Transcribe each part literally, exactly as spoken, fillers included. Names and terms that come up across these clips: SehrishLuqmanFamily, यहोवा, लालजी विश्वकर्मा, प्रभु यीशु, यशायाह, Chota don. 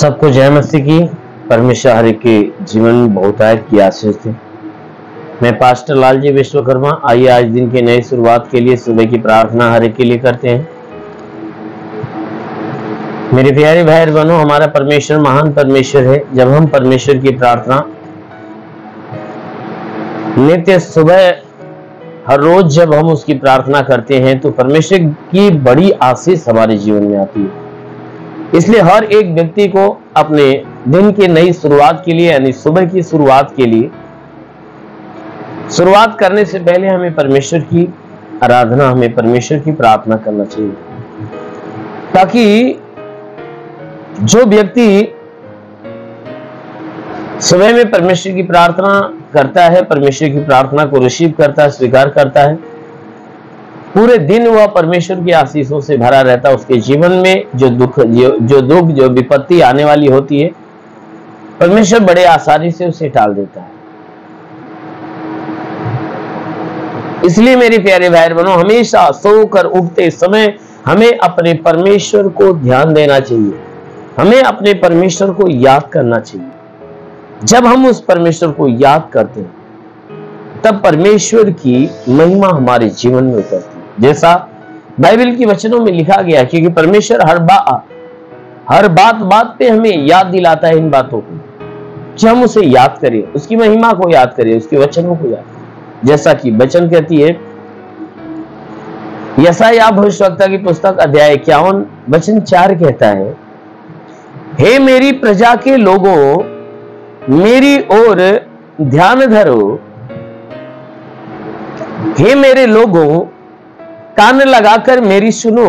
सबको जय मसीह की। परमेश्वर हर एक के जीवन में बहुतायत की आशीष थी। मैं पास्टर लालजी विश्वकर्मा। आइए आज दिन के नई शुरुआत के लिए सुबह की प्रार्थना हर एक के लिए करते हैं। मेरे प्यारे भाई बहनों, हमारा परमेश्वर महान परमेश्वर है। जब हम परमेश्वर की प्रार्थना नित्य सुबह हर रोज जब हम उसकी प्रार्थना करते हैं तो परमेश्वर की बड़ी आशीष हमारे जीवन में आती है। इसलिए हर एक व्यक्ति को अपने दिन के नई शुरुआत के लिए यानी सुबह की शुरुआत के लिए शुरुआत करने से पहले हमें परमेश्वर की आराधना, हमें परमेश्वर की प्रार्थना करना चाहिए, ताकि जो व्यक्ति सुबह में परमेश्वर की प्रार्थना करता है, परमेश्वर की प्रार्थना को रिसीव करता है, स्वीकार करता है, पूरे दिन वह परमेश्वर की आशीषों से भरा रहता है। उसके जीवन में जो दुख जो, जो दुख जो विपत्ति आने वाली होती है, परमेश्वर बड़े आसानी से उसे टाल देता है। इसलिए मेरे प्यारे भाई बहनों, हमेशा सोकर उठते समय हमें अपने परमेश्वर को ध्यान देना चाहिए, हमें अपने परमेश्वर को याद करना चाहिए। जब हम उस परमेश्वर को याद करते हैं तब परमेश्वर की महिमा हमारे जीवन में उतरती है। जैसा बाइबल की वचनों में लिखा गया, क्योंकि परमेश्वर हर बात हर बात बात पे हमें याद दिलाता है इन बातों को कि हम उसे याद करें, उसकी महिमा को याद करें, उसके वचनों को याद करें। जैसा कि वचन कहती है, यशायाह भविष्यवक्ता की पुस्तक अध्याय इक्यावन वचन चार कहता है, हे मेरी प्रजा के लोगों, मेरी ओर ध्यान धरो, हे मेरे लोगों कान लगाकर मेरी सुनो,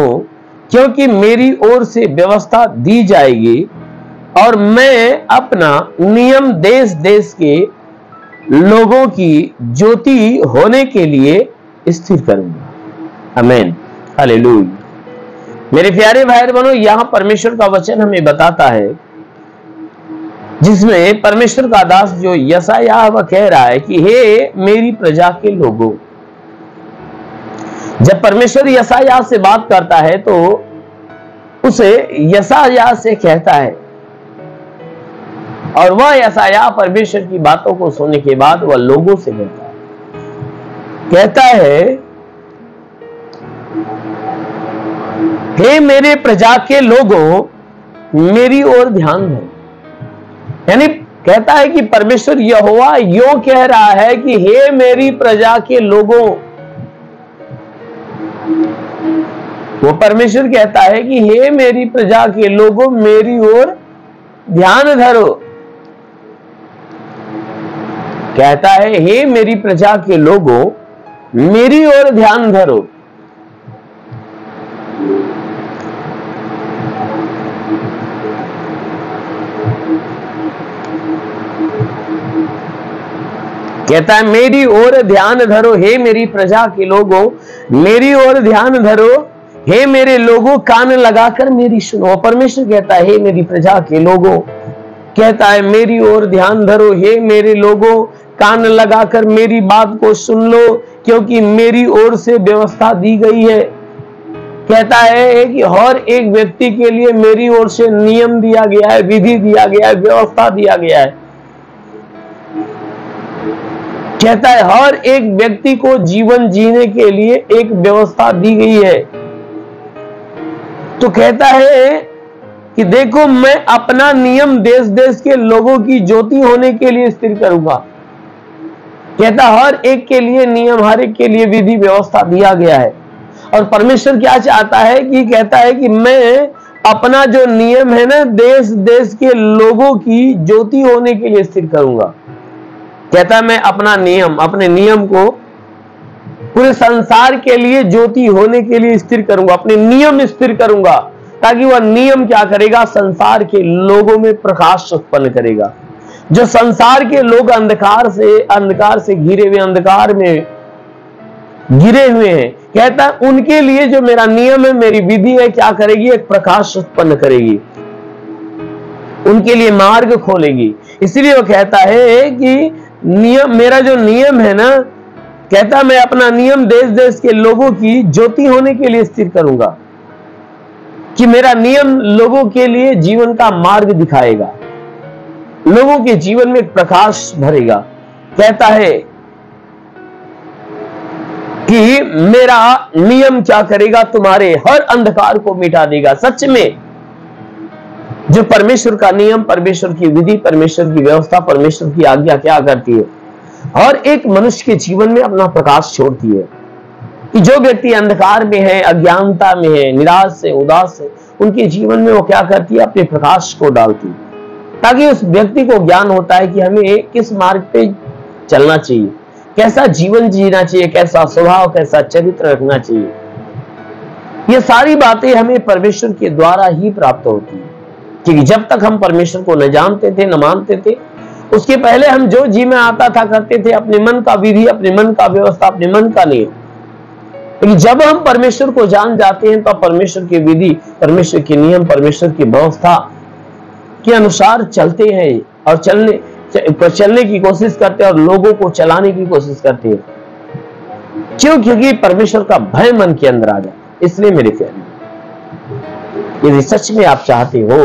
क्योंकि मेरी ओर से व्यवस्था दी जाएगी और मैं अपना नियम देश देश के लोगों की ज्योति होने के लिए स्थिर करूंगा। आमीन, हालेलुया। मेरे प्यारे भाई बहनों, यहां परमेश्वर का वचन हमें बताता है, जिसमें परमेश्वर का दास जो यशायाह वह कह रहा है कि हे मेरी प्रजा के लोगों। जब परमेश्वर यशायाह से बात करता है तो उसे यशायाह से कहता है, और वह यशायाह परमेश्वर की बातों को सुनने के बाद वह लोगों से कहता है कहता है हे मेरे प्रजा के लोगों, मेरी ओर ध्यान दो। यानी कहता है कि परमेश्वर यहोवा यो कह रहा है कि हे मेरी प्रजा के लोगों। वो परमेश्वर कहता है कि हे मेरी प्रजा के लोगों, मेरी ओर ध्यान धरो। कहता है हे मेरी प्रजा के लोगों, मेरी ओर ध्यान धरो। कहता है मेरी ओर ध्यान धरो, हे मेरी प्रजा के लोगों मेरी ओर ध्यान धरो, हे मेरे लोगों कान लगाकर मेरी सुनो। परमेश्वर कहता है हे मेरी प्रजा के लोगों, कहता है मेरी ओर ध्यान धरो, हे मेरे लोगों कान लगाकर मेरी बात को सुन लो, क्योंकि मेरी ओर से व्यवस्था दी गई है। कहता है कि हर एक व्यक्ति के लिए मेरी ओर से नियम दिया गया है, विधि दिया गया है, व्यवस्था दिया गया है। कहता है हर एक व्यक्ति को जीवन जीने के लिए एक व्यवस्था दी गई है। तो कहता है कि देखो, मैं अपना नियम देश देश के लोगों की ज्योति होने के लिए स्थिर करूंगा। कहता हर एक के लिए नियम, हर एक के लिए विधि व्यवस्था दिया गया है। और परमेश्वर क्या चाहता है कि कहता है कि मैं अपना जो नियम है ना, देश देश के लोगों की ज्योति होने के लिए स्थिर करूंगा। कहता है मैं अपना नियम अपने नियम को पूरे संसार के लिए ज्योति होने के लिए स्थिर करूंगा, अपने नियम स्थिर करूंगा, ताकि वह नियम क्या करेगा, संसार के लोगों में प्रकाश उत्पन्न करेगा। जो संसार के लोग अंधकार से अंधकार से घिरे हुए अंधकार में घिरे हुए हैं, कहता है उनके लिए जो मेरा नियम है, मेरी विधि है, क्या करेगी, एक प्रकाश उत्पन्न करेगी, उनके लिए मार्ग खोलेगी। इसलिए वो कहता है कि नियम मेरा जो नियम है ना, कहता मैं अपना नियम देश देश के लोगों की ज्योति होने के लिए स्थिर करूंगा। कि मेरा नियम लोगों के लिए जीवन का मार्ग दिखाएगा, लोगों के जीवन में प्रकाश भरेगा। कहता है कि मेरा नियम क्या करेगा, तुम्हारे हर अंधकार को मिटा देगा। सच में जो परमेश्वर का नियम, परमेश्वर की विधि, परमेश्वर की व्यवस्था, परमेश्वर की आज्ञा क्या करती है, हर एक मनुष्य के जीवन में अपना प्रकाश छोड़ती है। कि जो व्यक्ति अंधकार में है, अज्ञानता में है, निराश है, उदास है, उनके जीवन में वो क्या करती है, अपने प्रकाश को डालती है, ताकि उस व्यक्ति को ज्ञान होता है कि हमें किस मार्ग पे चलना चाहिए, कैसा जीवन जीना चाहिए, कैसा स्वभाव, कैसा चरित्र रखना चाहिए। ये सारी बातें हमें परमेश्वर के द्वारा ही प्राप्त होती है, क्योंकि जब तक हम परमेश्वर को न जानते थे, न मानते थे, उसके पहले हम जो जी में आता था करते थे, अपने मन का विधि, अपने मन का व्यवस्था, अपने मन का नियम। लेकिन जब हम परमेश्वर को जान जाते हैं तो परमेश्वर की विधि, परमेश्वर के नियम, परमेश्वर की व्यवस्था के अनुसार चलते हैं और चलने चलने की कोशिश करते हैं और लोगों को चलाने की कोशिश करते हैं। क्यों? क्योंकि परमेश्वर का भय मन के अंदर आ जाए। इसलिए मेरे प्यारे, यदि सच में आप चाहते हो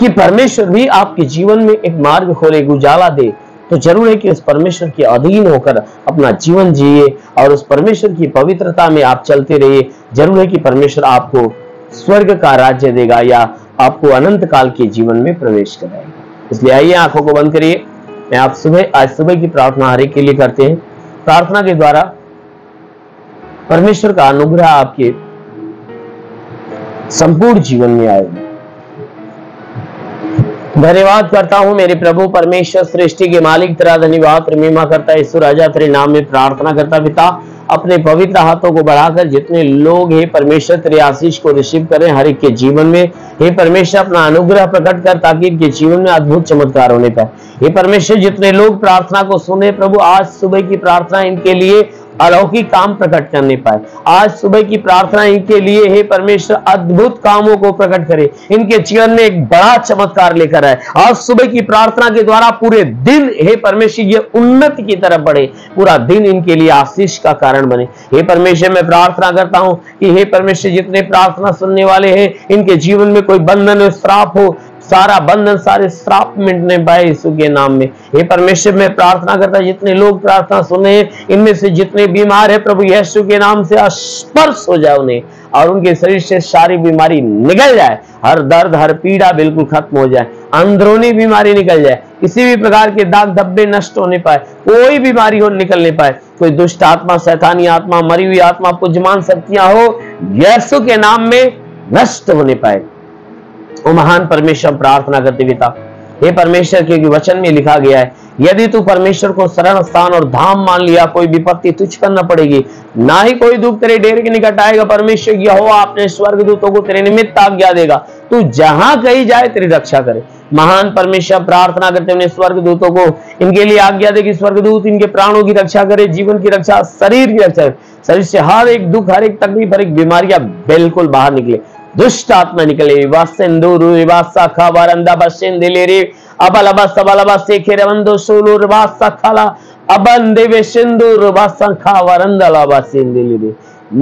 कि परमेश्वर भी आपके जीवन में एक मार्ग खोले, उजाला दे, तो जरूर है कि उस परमेश्वर के अधीन होकर अपना जीवन जिए और उस परमेश्वर की पवित्रता में आप चलते रहिए। जरूर है कि परमेश्वर आपको स्वर्ग का राज्य देगा या आपको अनंत काल के जीवन में प्रवेश कराएगा। इसलिए आइए आंखों को बंद करिए। मैं आप सुबह आज सुबह की प्रार्थना हर एक के लिए करते हैं। प्रार्थना के द्वारा परमेश्वर का अनुग्रह आपके संपूर्ण जीवन में आएगा। धन्यवाद करता हूं मेरे प्रभु परमेश्वर, सृष्टि के मालिक तेरा धन्यवाद महिमा करता है। ईश्वर राजा तेरे नाम में प्रार्थना करता पिता, अपने पवित्र हाथों को बढ़ाकर जितने लोग हे परमेश्वर तेरे आशीष को रिसीव करें हर एक के जीवन में। हे परमेश्वर अपना अनुग्रह प्रकट कर ताकि इनके जीवन में अद्भुत चमत्कार होने पाए। हे परमेश्वर जितने लोग प्रार्थना को सुने प्रभु, आज सुबह की प्रार्थना इनके लिए अलौकिक काम प्रकट करने पाए। आज सुबह की प्रार्थना इनके लिए हे परमेश्वर अद्भुत कामों को प्रकट करे, इनके जीवन में एक बड़ा चमत्कार लेकर आए। आज सुबह की प्रार्थना के द्वारा पूरे दिन हे परमेश्वर ये उन्नति की तरफ बढ़े, पूरा दिन इनके लिए आशीष का कारण बने। हे परमेश्वर मैं प्रार्थना करता हूं कि हे परमेश्वर जितने प्रार्थना सुनने वाले हैं इनके जीवन में कोई बंधन और श्राप हो, सारा बंधन सारे श्राप मिटने पाए यीशु के नाम में। हे परमेश्वर मैं प्रार्थना करता जितने लोग प्रार्थना सुने इनमें से जितने बीमार है प्रभु यीशु के नाम से स्पर्श हो जाए उन्हें और उनके शरीर से सारी बीमारी निकल जाए। हर दर्द, हर पीड़ा बिल्कुल खत्म हो जाए, अंदरूनी बीमारी निकल जाए, किसी भी प्रकार के दाग धब्बे नष्ट होने पाए, कोई बीमारी हो निकलने पाए, कोई दुष्ट आत्मा, शैतानी आत्मा, मरी हुई आत्मा, पुजमान शक्तियां हो यीशु के नाम में नष्ट होने पाए। ओ महान परमेश्वर प्रार्थना करते पिता, हे परमेश्वर क्योंकि वचन में लिखा गया है यदि तू परमेश्वर को शरण स्थान और धाम मान लिया कोई विपत्ति तुझको न पड़ेगी, ना ही कोई दुख तेरे डेरे के निकट आएगा। परमेश्वर यहोवा अपने स्वर्गदूतों को तेरे निमित्त आज्ञा देगा, तू जहां कहीं जाए तेरी रक्षा करे। महान परमेश्वर प्रार्थना करते हुए स्वर्गदूतों को इनके लिए आज्ञा दे कि स्वर्गदूत इनके प्राणों की रक्षा करे, जीवन की रक्षा, शरीर की रक्षा, शरीर से हर एक दुख, हर एक तकलीफ, हर एक बीमारियां बिल्कुल बाहर निकले, दुष्ट आत्मा निकले।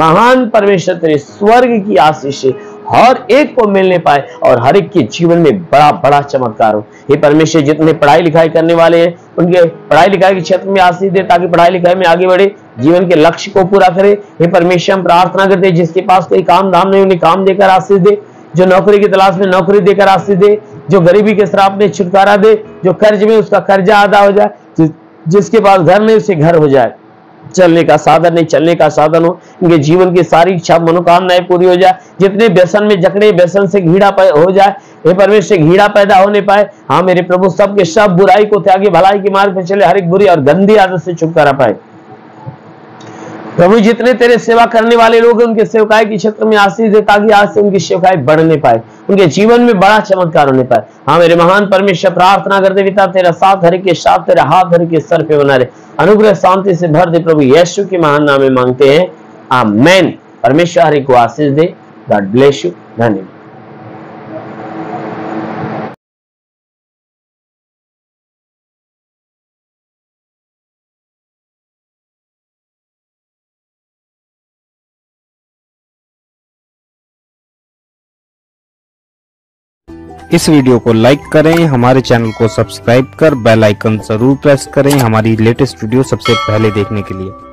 महान परमेश्वर तेरे स्वर्ग की आशीष हर एक को मिलने पाए और हर एक के जीवन में बड़ा बड़ा चमत्कार हो। ये परमेश्वर जितने पढ़ाई लिखाई करने वाले हैं उनके पढ़ाई लिखाई के क्षेत्र में आशीष दे ताकि पढ़ाई लिखाई में आगे बढ़े, जीवन के लक्ष्य को पूरा करे। हे परमेश्वर हम प्रार्थना करते जिसके पास कोई काम धाम नहीं उन्हें काम देकर आशीष दे, जो नौकरी की तलाश में नौकरी देकर आशीष दे, जो गरीबी के श्राप में छुटकारा दे, जो कर्ज में उसका कर्जा अदा हो जाए, जिसके पास घर नहीं उसे घर हो जाए, चलने का साधन नहीं चलने का साधन हो, इनके जीवन की सारी इच्छा मनोकामनाएं पूरी हो जाए। जितने व्यसन में जकड़े व्यसन से घीड़ा हो जाए, हे परमेश्वर घीड़ा पैदा होने पाए। हाँ मेरे प्रभु सबके सब बुराई को त्यागी भलाई के मार्ग पर चले, हर एक बुरी और गंदी आदत से छुटकारा पाए। प्रभु जितने तेरे सेवा करने वाले लोग हैं उनके सेवकाई के क्षेत्र में आशीष दे ताकि आज से उनकी सेवकाई बढ़ने पाए, उनके जीवन में बड़ा चमत्कार होने पाए। हाँ मेरे महान परमेश्वर प्रार्थना करते पिता तेरा साथ हर के साथ, तेरा हाथ हर के सर पे बना रहे, अनुग्रह शांति से भर दे प्रभु यीशु के महान नाम में मांगते हैं, आमेन। परमेश्वर हर को आशीष दे। God bless you. धन्यवाद। इस वीडियो को लाइक करें, हमारे चैनल को सब्सक्राइब कर बेल आइकन जरूर प्रेस करें हमारी लेटेस्ट वीडियो सबसे पहले देखने के लिए।